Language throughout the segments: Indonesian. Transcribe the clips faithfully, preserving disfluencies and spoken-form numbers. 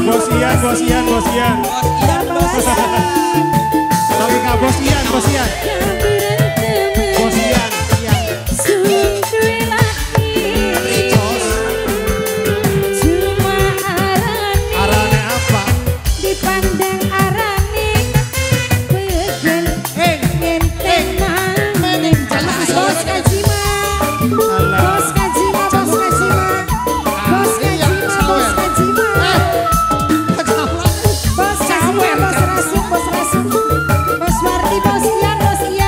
Bos Ian, Bos Ian, Bos Ian, Bos Ian, Bos Ian. Bos Mardi, Bos Ian, Bos Ian.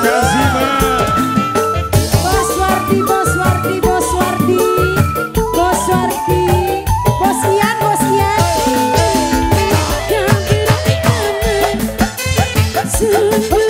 Bye.